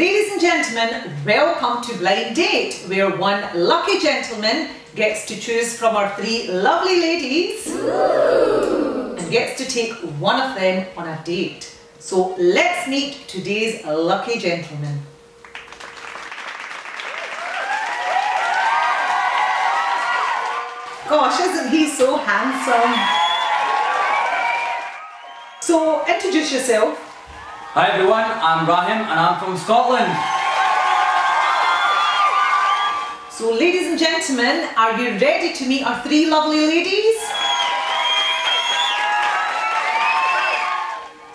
Ladies and gentlemen, welcome to Blind Date, where one lucky gentleman gets to choose from our three lovely ladies. Ooh. And gets to take one of them on a date. So let's meet today's lucky gentleman. Gosh, isn't he so handsome? So, introduce yourself. Hi everyone, I'm Rahim and I'm from Scotland. So, ladies and gentlemen, are you ready to meet our three lovely ladies?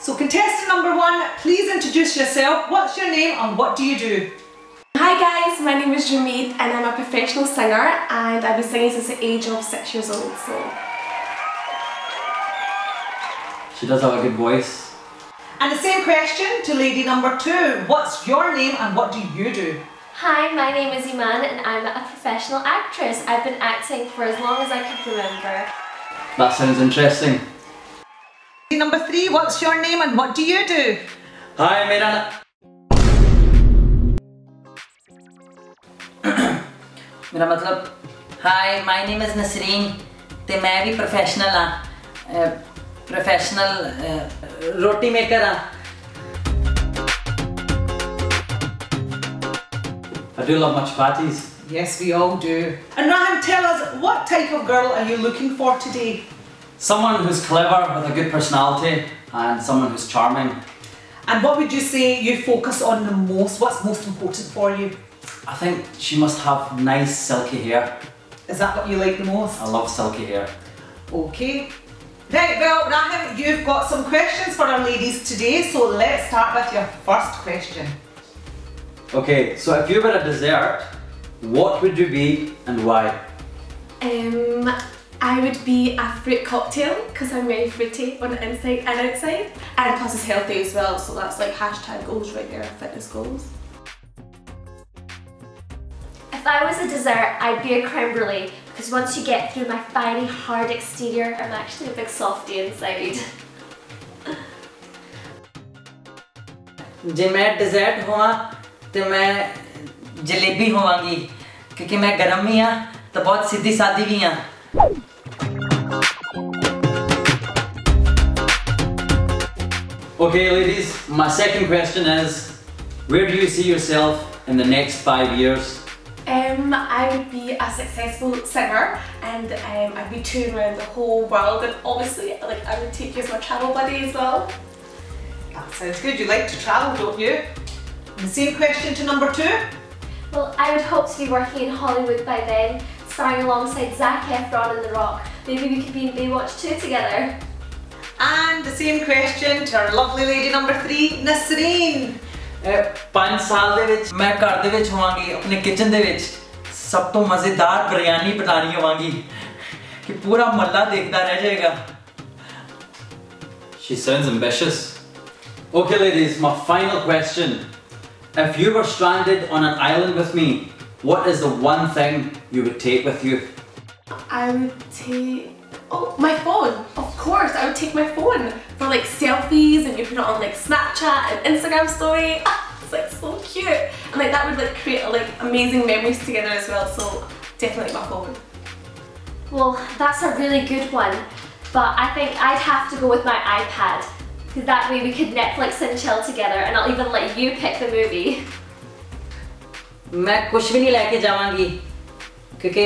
So, contestant number one, please introduce yourself. What's your name and what do you do? Hi guys, my name is Jumeet and I'm a professional singer and I've been singing since the age of 6 years old. She does have a good voice. And the same question to lady number two. What's your name and what do you do? Hi, my name is Iman and I'm a professional actress. I've been acting for as long as I can remember. That sounds interesting. Lady number three, what's your name and what do you do? Hi, I'm Mirana. Hi, my name is Nasreen. They may be professional. Roti maker. I do love much patties. Yes, we all do. And Rahim, tell us, what type of girl are you looking for today? Someone who's clever with a good personality and someone who's charming. And what would you say you focus on the most? What's most important for you? I think she must have nice silky hair. Is that what you like the most? I love silky hair. Okay. Right, well Rahim, you've got some questions for our ladies today, so let's start with your first question. Okay, so if you were a dessert, what would you be and why? I would be a fruit cocktail, because I'm very fruity on the inside and outside, and plus it's healthy as well, so that's like hashtag goals right there, fitness goals. If I was a dessert, I'd be a creme brulee, because once you get through my fiery, hard exterior, I'm actually a big softy inside. If I'm dessert, I'll be jalebi, because I'm warm, so I'm very simple. Okay ladies, my second question is, where do you see yourself in the next 5 years? I would be a successful singer and I'd be touring around the whole world, and obviously like I would take you as my travel buddy as well. That sounds good. You like to travel, don't you? And the same question to number two. Well, I would hope to be working in Hollywood by then, starring alongside Zach Efron and The Rock. Maybe we could be in Baywatch 2 together. And the same question to our lovely lady number three, Nasreen. 5 साल दे विच मैं घर दे विच होवांगी अपने kitchen दे विच सब तो मजेदार बिरयानी बनानी होवांगी कि पूरा मल्ला देखता रह जाएगा. She sounds ambitious. Okay ladies, my final question. If you were stranded on an island with me, what is the one thing you would take with you? I would take my phone. Of course, I would take my phone for like selfies, and you put it on like Snapchat and Instagram story. It's like so cute, and like that would like create like amazing memories together as well. So definitely my phone. Well, that's a really good one, but I think I'd have to go with my iPad, because that way we could Netflix and chill together, and I'll even let you pick the movie. मैं कुछ भी नहीं लेके जाऊँगी, क्योंकि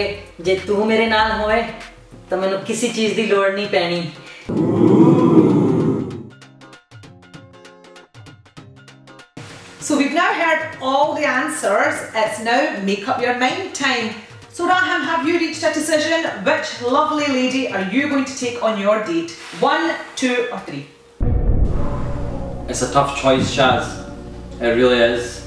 जब तू मेरे नाल होए, तो मैंने किसी चीज़ दी लोड नहीं पहनी. So we've now heard all the answers. It's now make up your mind time. So Rahim, have you reached a decision? Which lovely lady are you going to take on your date? 1, 2 or 3? It's a tough choice, Shaz. It really is.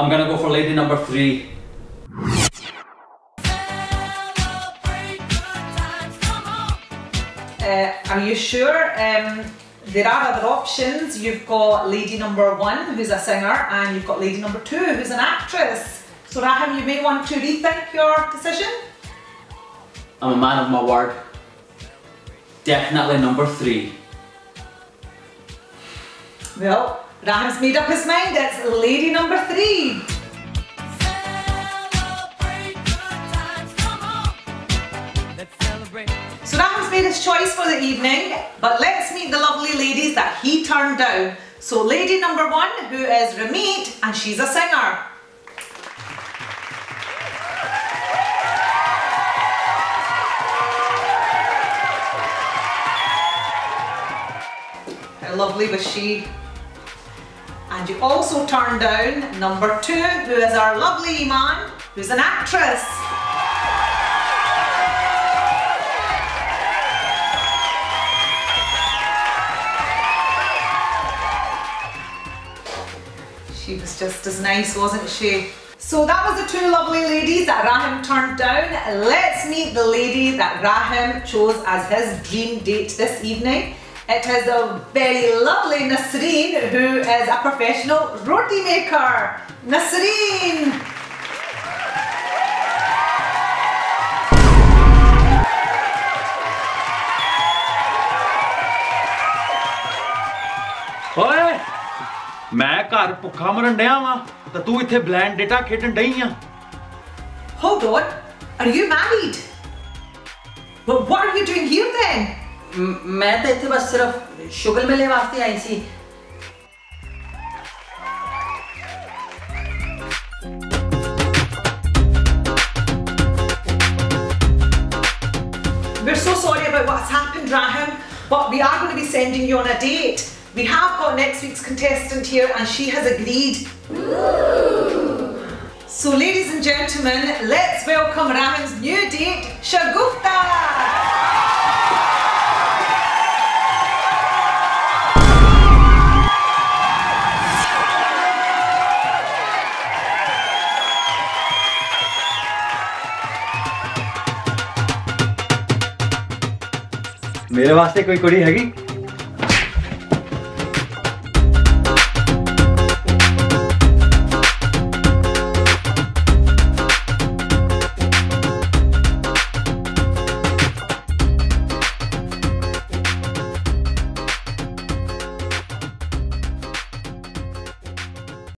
I'm gonna go for lady number 3. Are you sure? There are other options. You've got lady number one, who's a singer, and you've got lady number two, who's an actress. So Rahim, you may want to rethink your decision. I'm a man of my word. Definitely number three. Well, Rahim's made up his mind. It's lady number three. So Rahim's made his choice for the evening, but let's meet the lovely ladies that he turned down. So lady number one, who is Ramit, and she's a singer. How lovely was she? And you also turned down number two, who is our lovely Iman, who's an actress. She was just as nice, wasn't she? So that was the two lovely ladies that Rahim turned down. Let's meet the lady that Rahim chose as his dream date this evening. It is a very lovely Nasreen, who is a professional roti maker. Nasreen! Hold on, are you married? But what are you doing here then? We're so sorry about what's happened, Rahim, but we are going to be sending you on a date. We have got next week's contestant here and she has agreed. Ooh. So ladies and gentlemen, let's welcome Rahim's new date, Shagufta.